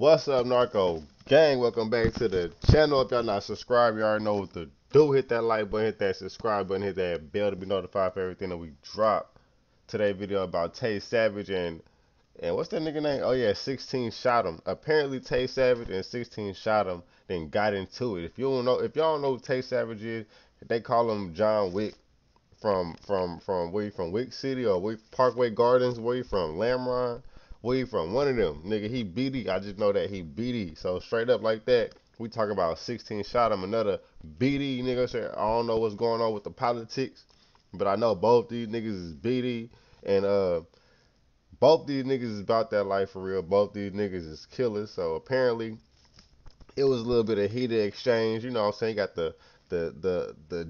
What's up, Narco Gang? Welcome back to the channel. If y'all not subscribed, y'all already know what to do. Hit that like button, hit that subscribe button, hit that bell to be notified for everything that we drop. Today's video about Tay Savage and what's that nigga name? Oh yeah, 16Shot'Em. Apparently Tay Savage and 16Shot'Em then got into it. If you don't know, if y'all don't know who Tay Savage is, they call him John Wick from where you from, Wick City or Parkway Gardens, where you from, Lamron. Where he from? One of them. Nigga, he BD. I just know that he BD. So straight up like that, we talking about 16Shot'Em, another BD nigga. I don't know what's going on with the politics, but I know both these niggas is BD. And both these niggas is about that life for real. Both these niggas is killers. So apparently it was a little bit of heated exchange. You know what I'm saying? You got the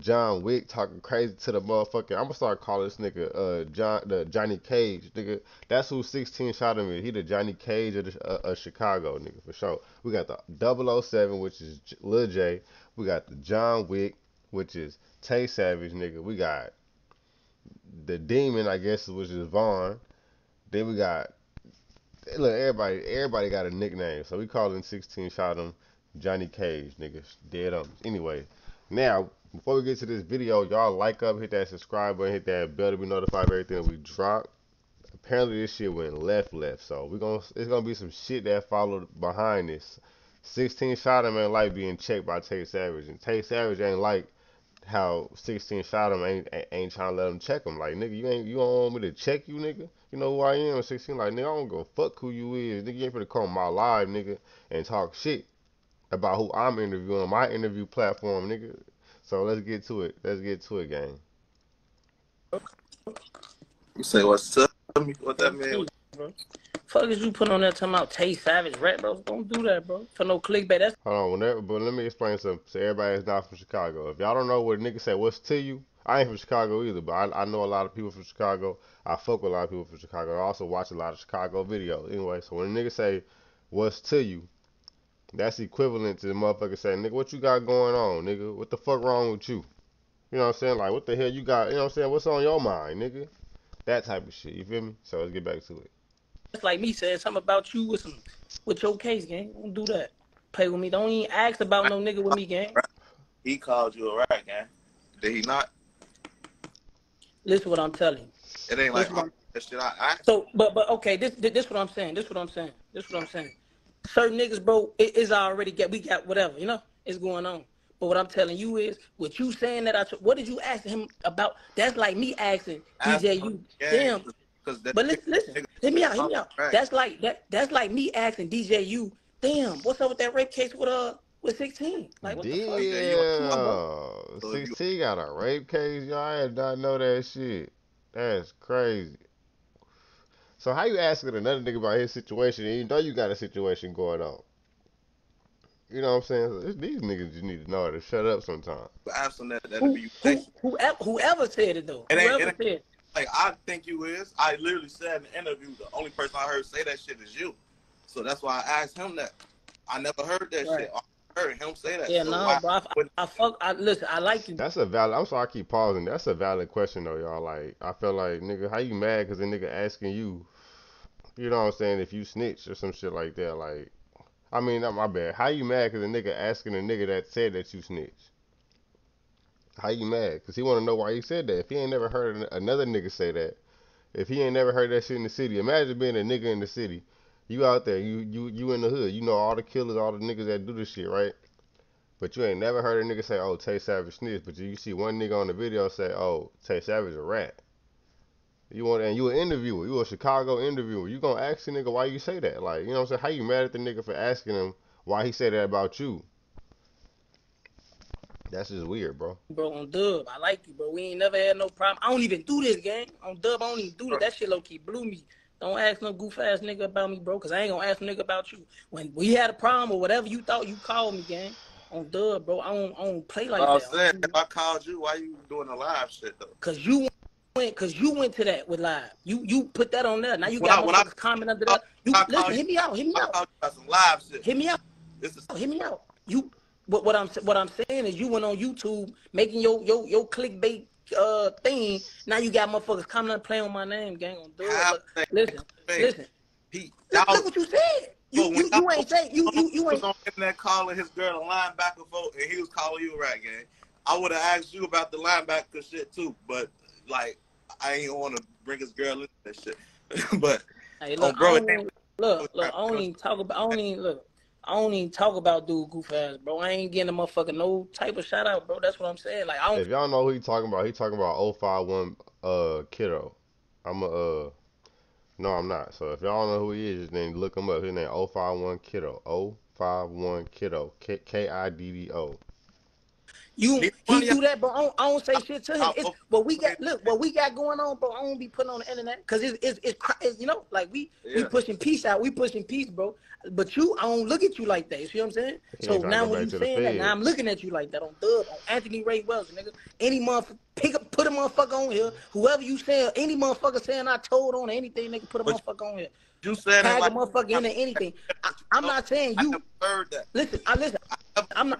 John Wick talking crazy to the motherfucker. I'm gonna start calling this nigga Johnny Cage, nigga. That's who 16Shot'Em is. He the Johnny Cage of Chicago, nigga, for sure. We got the 007, which is Lil J. We got the John Wick, which is Tay Savage, nigga. We got the Demon, I guess, which is Vaughn. Then we got, look, everybody got a nickname, so we calling 16Shot'Em Johnny Cage, nigga. Dead on. Anyway. Now, before we get to this video, y'all like up, hit that subscribe button, hit that bell to be notified of everything that we drop. Apparently, this shit went left, so it's gonna be some shit that followed behind this. 16Shot'Em ain't like being checked by Tay Savage, and Tay Savage ain't like how 16Shot'Em ain't trying to let him check him. Like, nigga, you don't want me to check you, nigga. You know who I am, 16. Like, nigga, I don't go fuck who you is, nigga. You ain't finna come my live, nigga, and talk shit about who I'm interviewing on my interview platform, nigga. So let's get to it. Let's get to it, gang. You say what's up? What that man? Fuck is you put on that talking about Tay Savage rap, bro? Don't do that, bro. For no clickbait. That's hold on. But let me explain something. So everybody that's not from Chicago, if y'all don't know what a nigga say, what's to you? I ain't from Chicago either, but I know a lot of people from Chicago. I fuck with a lot of people from Chicago. I also watch a lot of Chicago videos. Anyway, so when a nigga say what's to you, that's equivalent to the motherfucker saying, nigga, what you got going on, nigga? What the fuck wrong with you? You know what I'm saying? Like, what the hell you got? You know what I'm saying? What's on your mind, nigga? That type of shit. You feel me? So let's get back to it. It's like me saying something about you with your case, gang. Don't do that. Play with me. Don't even ask about no nigga with me, gang. He called you a rat, gang. Did he not? Listen to what I'm telling you. It ain't like that shit I so, but okay, this what I'm saying. Certain niggas, bro, it's already we got whatever, you know, it's going on. But what I'm telling you is, what you saying that what did you ask him about? That's like me asking DJ you, damn. But listen, let me out, hear me out. That's like me asking DJ you, damn. What's up with that rape case with 16? Like what the fuck? Yeah, 16 got a rape case, y'all. I did not know that shit. That's crazy. So how you asking another nigga about his situation and you know you got a situation going on? You know what I'm saying? So these niggas just need to know how to shut up sometimes. Whoever said it, though. Whoever said it. Like, I think you is. I literally said in the interview, the only person I heard say that shit is you. So that's why I asked him that. I never heard that shit. I heard him say that. Yeah, so nah, bro. Listen, I like you. That's a valid. I'm sorry, I keep pausing. That's a valid question, though, y'all. Like, I feel like, nigga, how you mad because a nigga asking you, you know what I'm saying, if you snitch or some shit like that? Like, I mean, not my bad. How you mad because a nigga asking a nigga that said that you snitch? How you mad? Because he want to know why he said that. If he ain't never heard another nigga say that, if he ain't never heard that shit in the city, imagine being a nigga in the city. You out there, you in the hood, you know all the killers, all the niggas that do this shit, right? But you ain't never heard a nigga say, oh, Tay Savage snitch, but you see one nigga on the video say, oh, Tay Savage a rat. And you an interviewer, you a Chicago interviewer, you gonna ask the nigga why you say that, like, you know what I'm saying? How you mad at the nigga for asking him why he said that about you? That's just weird, bro. Bro, on Dub, I like you, bro. We ain't never had no problem. I don't even do this, gang. On Dub, I don't even do this. That shit low-key blew me. Don't ask no goof-ass nigga about me, bro, because I ain't going to ask a nigga about you. When we had a problem or whatever you thought, you called me, gang. On Dub, bro, I don't play like that. I'm saying, if I called you, why you doing the live shit, though? Because you went to that with live. You put that on there. Now you got a comment under that. Listen, hit me out. Hit me out. Some live shit. Hit me out. Hit me out. What I'm saying is you went on YouTube making your clickbait thing. Now you got motherfuckers coming up playing on my name, gang. On Dub. Listen, Pete, look what you said. You You ain't say you ain't. On internet calling his girl a linebacker vote, and he was calling you a rat gang. I would have asked you about the linebacker shit too, but like I ain't want to bring his girl into that shit. But hey, look, bro, look, I don't even talk about. I don't even talk about dude goof ass, bro. I ain't getting a motherfucker no type of shout out, bro. That's what I'm saying. Like, I don't. If y'all know who he talking about 051 Kiddo. No, I'm not. So if y'all don't know who he is, then look him up. His name 051 Kiddo. 051 Kiddo. K-I-D-D-O. He do that, bro. I don't say shit to him. But we got what we got going on, bro. I don't be putting on the internet because it's you know, like we pushing peace out. We pushing peace, bro. But you, I don't look at you like that. You see what I'm saying? So now when you saying that, now I'm looking at you like that on Thug, on Anthony Ray Wells, nigga. Any motherfucker, put a motherfucker on here. Whoever you saying, any motherfucker saying I told on anything, nigga, put a motherfucker on here. You said tag like, a motherfucker into anything. I'm not saying you. Heard that. Listen. I'm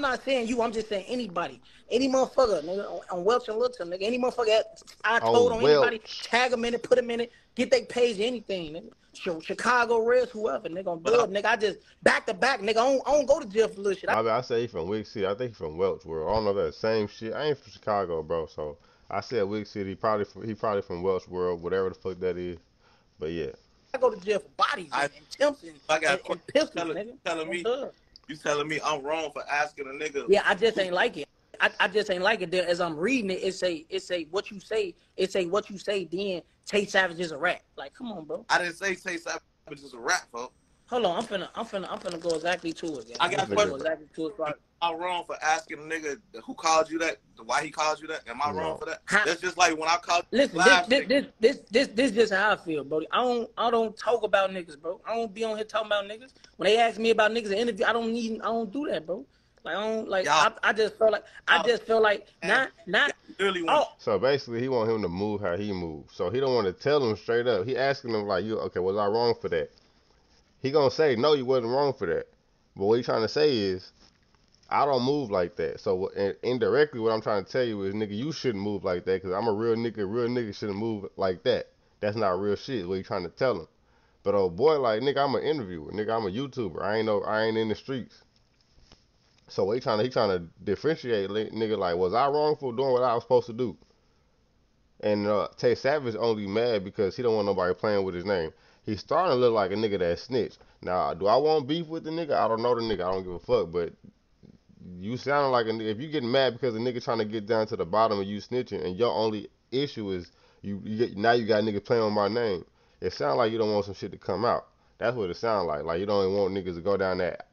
not saying you. I'm just saying anybody, any motherfucker, nigga, on Welch and Littleton, nigga, any motherfucker I told on anybody, tag them in it, put them in it, get their page, anything, nigga. Chicago Reds, whoever, nigga, on Dub, nigga. I just back to back, nigga. I don't go to jail for little shit. I say he from Wick City. I think he from Welch World. I don't know that same shit. I ain't from Chicago, bro. So I said Wick City. He probably from Welch World, whatever the fuck that is. But yeah. I go to jail for bodies and attempts and pistols, nigga. You telling me I'm wrong for asking a nigga? Yeah, I just ain't like it. I just ain't like it. There, as I'm reading it, it say what you say. It say what you say. Then Tay Savage is a rat. Like, come on, bro. I didn't say Tay Savage is a rat, bro. Hold on, I'm finna go exactly to it. I got a question. Exactly to it. I'm wrong for asking a nigga who called you that. Why he called you that? Am I wrong for that? That's just like when I called. Listen, this just how I feel, bro. I don't talk about niggas, bro. I don't be on here talking about niggas. When they ask me about niggas in interview, I don't do that, bro. Like, I just felt like not. So basically, he want him to move how he moves. So he don't want to tell him straight up. He asking him like, okay? Was I wrong for that? He gonna say no, you wasn't wrong for that. But what he trying to say is, I don't move like that. So indirectly, what I'm trying to tell you is, nigga, you shouldn't move like that because I'm a real nigga. Real nigga shouldn't move like that. That's not real shit. What you trying to tell him? But oh boy, like nigga, I'm an interviewer. Nigga, I'm a YouTuber. I ain't in the streets. So what he trying to differentiate, nigga. Like, was I wrong for doing what I was supposed to do? And Tay Savage only mad because he don't want nobody playing with his name. He's starting to look like a nigga that snitch. Now, do I want beef with the nigga? I don't know the nigga. I don't give a fuck. But you sound like a nigga. If you getting mad because a nigga trying to get down to the bottom of you snitching, and your only issue is now you got niggas playing on my name. It sound like you don't want some shit to come out. That's what it sound like. Like you don't even want niggas to go down that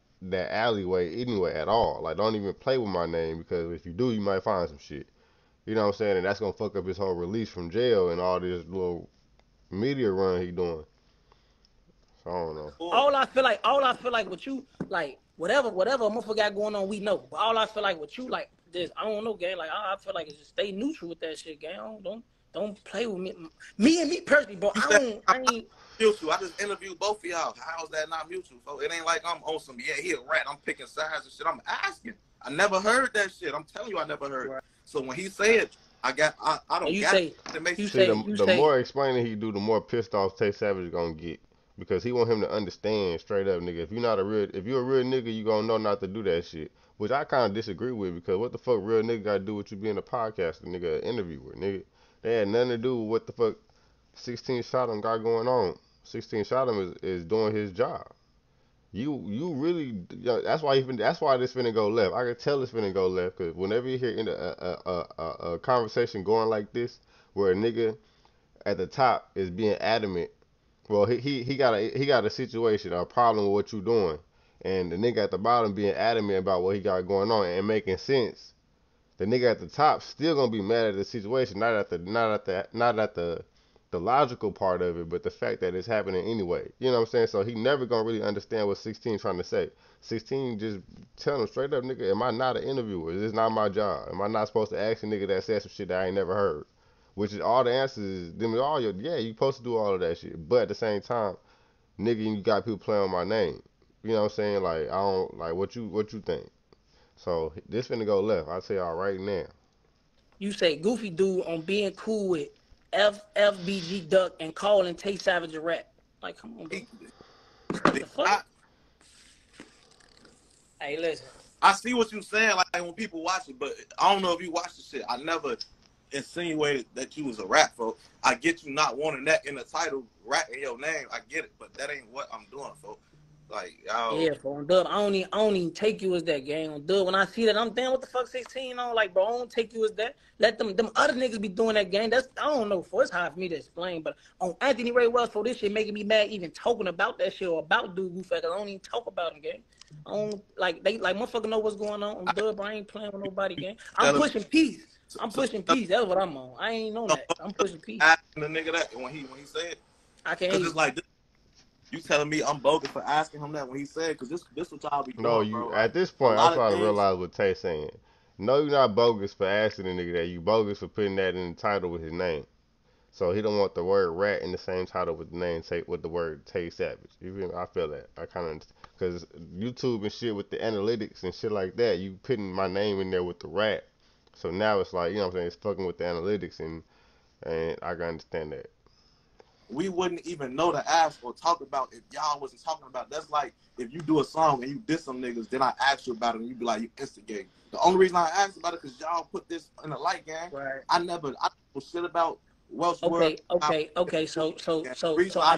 alleyway anyway at all. Like don't even play with my name because if you do, you might find some shit. You know what I'm saying? And that's gonna fuck up his whole release from jail and all this little media run he doing. I don't know. All I feel like with you, like whatever motherfucker got going on, we know. But all I feel like with you, like this, I don't know, gang. Like I feel like it's just stay neutral with that shit, gang. Don't play with me. Me personally, bro. I ain't mutual. I just interviewed both of y'all. How's that not mutual? So it ain't like I'm on some. Yeah, he a rat. I'm picking sides and shit. I'm asking. I never heard that shit. I'm telling you, I never heard. Right. So when he said. I don't get it. The more explaining he do, the more pissed off Tay Savage gonna get. Because he want him to understand straight up, nigga. If you're a real nigga, you gonna know not to do that shit. Which I kind of disagree with because what the fuck real nigga got to do with you being a podcaster, nigga, an interviewer, nigga? They had nothing to do with what the fuck 16Shot'Em got going on. 16Shot'Em is doing his job. You really, that's why this finna go left. I can tell it's finna go left because whenever you hear a conversation going like this, where a nigga at the top is being adamant. Well, he got a situation, a problem with what you doing, and the nigga at the bottom being adamant about what he got going on and making sense. The nigga at the top still gonna be mad at the situation, not at the logical part of it, but the fact that it's happening anyway. You know what I'm saying? So he never gonna really understand what 16 trying to say. 16 just tell him straight up, nigga, am I not an interviewer? Is this not my job? Am I not supposed to ask a nigga that said some shit that I ain't never heard? Which is all the answers. Them all your you supposed to do all of that shit. But at the same time, nigga, you got people playing on my name. You know what I'm saying? Like I don't like what you think. So this finna go left. I tell y'all right now. You say goofy dude on being cool with FBG Duck and calling Tay Savage a rat. Like come on, bro. What the fuck? Hey, listen. I see what you're saying, like when people watch it, but I don't know if you watch the shit. I never insinuated that you was a rap, folk. I get you not wanting that in the title, rap in your name. I get it, but that ain't what I'm doing, folk. Like, yeah, bro, on Dub, I don't even take you as that, gang. On Dub, when I see that, I'm damn, what the fuck, 16 on? Like, bro, I don't take you as that. Let them other niggas be doing that, gang. That's, I don't know, for it's hard for me to explain, but on Anthony Ray Wells, for this shit making me mad even talking about that shit or about dude Goof, because I don't even talk about him, gang. I don't, like, they, like, motherfucker know what's going on Dub. I ain't playing with nobody, gang. I'm pushing peace. I'm pushing peace. That's what I'm on. I ain't on that. I'm pushing peace. The nigga that, when he said, I can't. It's like this. You telling me I'm bogus for asking him that when he said, because this what y'all be doing, no, you, bro. At this point, I'm starting to realize what Tay saying. No, you're not bogus for asking a nigga that. You bogus for putting that in the title with his name. So he don't want the word rat in the same title with the name, with the word Tay Savage. Even I feel that. I kind of, because YouTube and shit with the analytics and shit like that, you putting my name in there with the rat. So now it's like, you know what I'm saying, it's fucking with the analytics, and I can understand that. We wouldn't even know to ask or talk about if y'all wasn't talking about. That's like if you do a song and you diss some niggas, then I ask you about it and you be like, you instigate. The only reason I asked about it because y'all put this in the light, gang. Right. I don't know shit about Welsh World. Okay. So I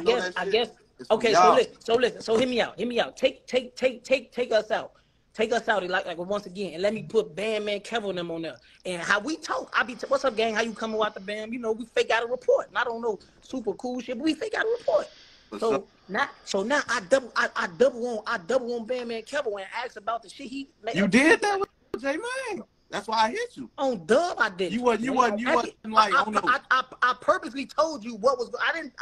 guess. Okay, so listen. So hear me out. Take us out. Take us out, like once again, and let me put Bandman Kevin them on there. And how we talk, I be, what's up, gang? How you coming out the band? You know, we fake out a report. And I don't know super cool shit, but we fake out a report. So now I double on Bandman Kevin and ask about the shit he. You did that with J Man. That's why I hit you. On Dub, I did. You wasn't like. I purposely told you what was. I didn't.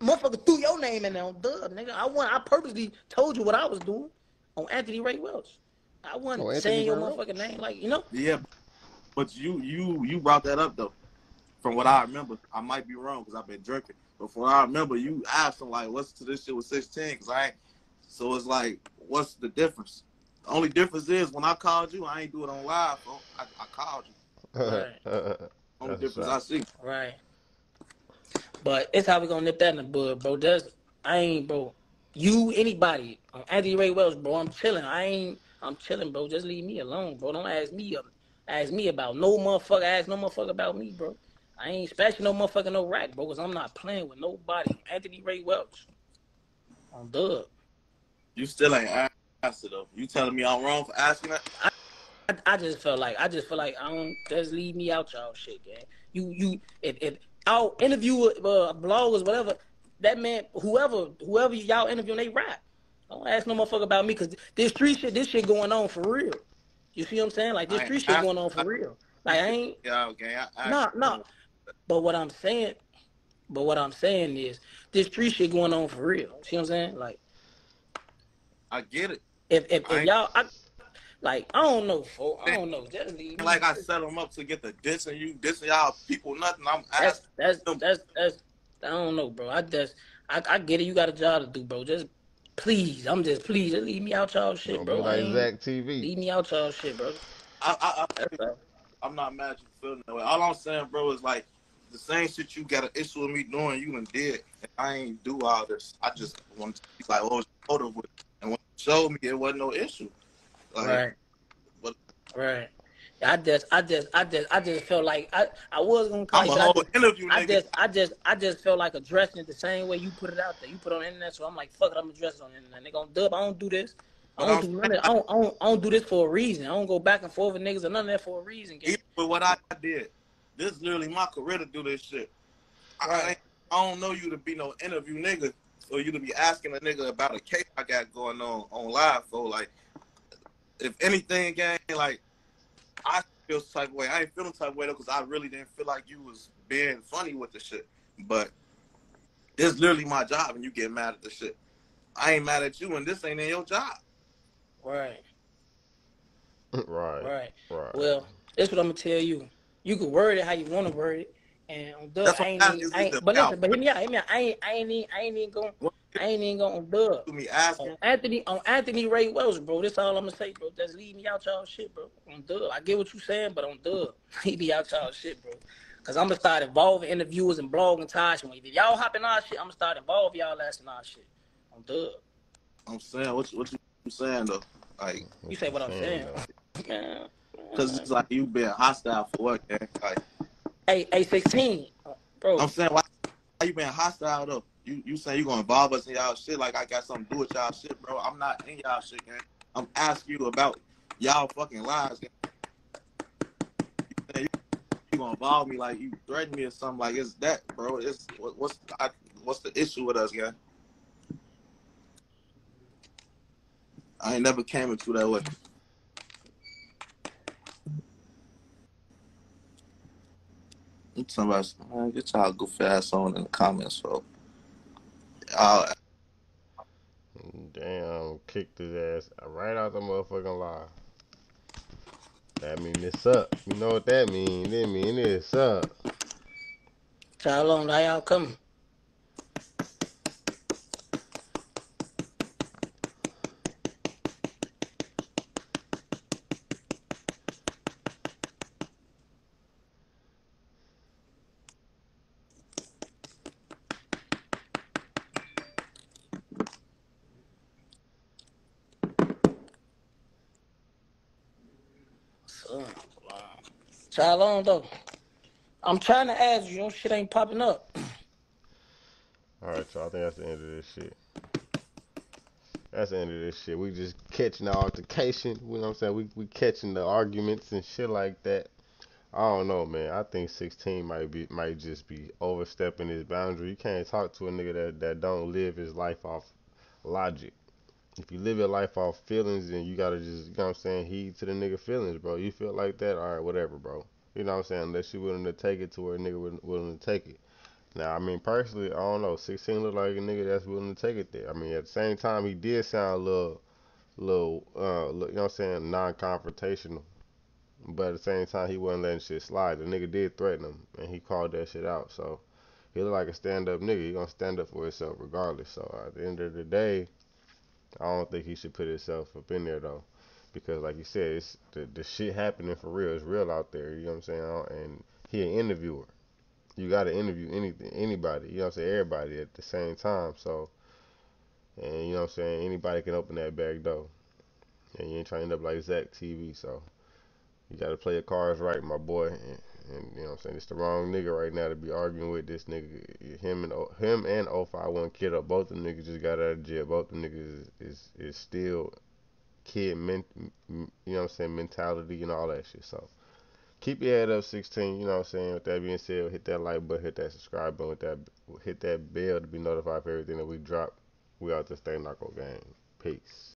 Motherfucker threw your name in there on Dub, nigga. I purposely told you what I was doing on Anthony Ray Welsh. I wasn't saying your motherfucking name, like, you know? Yeah, but you brought that up, though. From what I remember, I might be wrong because I've been drinking, but from what I remember, you asked him, like, what's to this shit with 16? Because I ain't, so it's like, what's the difference? The only difference is when I called you, I ain't do it on live, bro. I called you. Right. Only difference I see. Right. But it's how we gonna nip that in the bud, bro. That's, I ain't, bro. You, anybody, Anthony Ray Wells, bro, I'm chilling. I'm chilling, bro. Just leave me alone, bro. Don't ask me about no motherfucker. Ask no motherfucker about me, bro. I ain't special no motherfucker, no rat, bro, because I'm not playing with nobody. Anthony Ray Wells. I'm Dub. You still ain't asking, though. You telling me I'm wrong for asking that? I just felt like I don't, just leave me out y'all shit, gang. If I'll interview bloggers, whatever, that man, whoever y'all interviewing, they rap. Don't ask no motherfucker about me, because this street shit going on for real. You see what I'm saying? Like, this street shit going on for real. Like, I ain't... Yeah, okay. No. But what I'm saying is, this street shit going on for real. See what I'm saying? Like... I get it. If y'all... Like, I don't know, folks. I don't know. Just leave. Like, I set them up to get the diss, and you dissing y'all people nothing. I'm asking them. That's... I don't know, bro. I get it. You got a job to do, bro. Just please, please just leave me out y'all shit, bro. Like Zach TV. Leave me out y'all shit, bro. I'm not mad at you feeling that way. All I'm saying, bro, is like the same shit you got an issue with me doing, you done did. And I ain't do all this. I just wanted to be like, oh, it's over with. And when you showed me, it wasn't no issue. Like, right. But, right. I just felt like I was gonna call you. I just felt like addressing it the same way you put it out there. You put it on the internet, so I'm like, fuck it, I'm addressing it on the internet. They gonna Dub. I don't do this. I don't do this for a reason. I don't go back and forth with niggas or none of that for a reason. Even with what I did, this is literally my career to do this shit. I don't know you to be no interview nigga, or you to be asking a nigga about a case I got going on live. So like, if anything, gang, like. I feel some type of way. I ain't feeling type of way though, because I really didn't feel like you was being funny with the shit. But this is literally my job, and you get mad at the shit. I ain't mad at you, and this ain't in your job. Right. Right. Well, that's what I'm gonna tell you. You can word it how you want to word it, and on Dub, I ain't. But listen, but hear me out. I ain't even gonna Dub. On Anthony Ray Wells, bro. That's all I'm gonna say, bro. Just leave me out y'all shit, bro. On Dub. I get what you saying, but on Dub, leave me out y'all shit, bro. Cause I'm gonna start involving interviewers and blogging and Taj. If y'all hopping our shit, I'm gonna start involving y'all last in our shit. On Dub. I'm saying what you saying though. Like, you say what I'm saying. Yeah. Cause it's like you been hostile for work, man. Like, hey, 16, bro. I'm saying, why you been hostile though? You saying you gonna involve us in y'all shit? Like I got something to do with y'all shit, bro. I'm not in y'all shit, man. I'm asking you about y'all fucking lives. You gonna involve me like you threaten me or something? Like it's that, bro. It's what's the issue with us, gang? I ain't never came into that way. Somebody, man, get y'all goofy ass on in the comments, bro. Damn, kicked his ass right out the motherfucking line. That mean it's up. You know what that mean? That mean it's up. So how long are y'all coming? How long though? I'm trying to ask you, your shit ain't popping up. Alright, so I think that's the end of this shit. That's the end of this shit. We just catching the altercation, you know what I'm saying? We catching the arguments and shit like that. I don't know, man. I think 16 might just be overstepping his boundary. You can't talk to a nigga that don't live his life off logic. If you live your life off feelings, then you gotta just, you know what I'm saying, heed to the nigga feelings, bro. You feel like that? All right, whatever, bro. You know what I'm saying? Unless you willing to take it to where a nigga willing to take it. Now, I mean, personally, I don't know. 16 look like a nigga that's willing to take it there. I mean, at the same time, he did sound a little you know what I'm saying, non-confrontational. But at the same time, he wasn't letting shit slide. The nigga did threaten him, and he called that shit out. So, he look like a stand-up nigga. He gonna stand up for himself regardless. So, at the end of the day, I don't think he should put himself up in there, though, because like you said, it's the shit happening for real. It's real out there, you know what I'm saying? And he an interviewer. You got to interview anybody, you know what I'm saying, everybody at the same time. So, and you know what I'm saying, anybody can open that back door. And you ain't trying to end up like Zach TV, so you got to play your cards right, my boy. And you know what I'm saying, it's the wrong nigga right now to be arguing with this nigga. Him and 051 Kiddo, both them niggas just got out of jail. Both them niggas is still kid you know what I'm saying, mentality and all that shit. So keep your head up, 16. You know what I'm saying. With that being said, hit that like button, hit that subscribe button, hit that bell to be notified for everything that we drop. We out this thing, Knuckle Gang. Peace.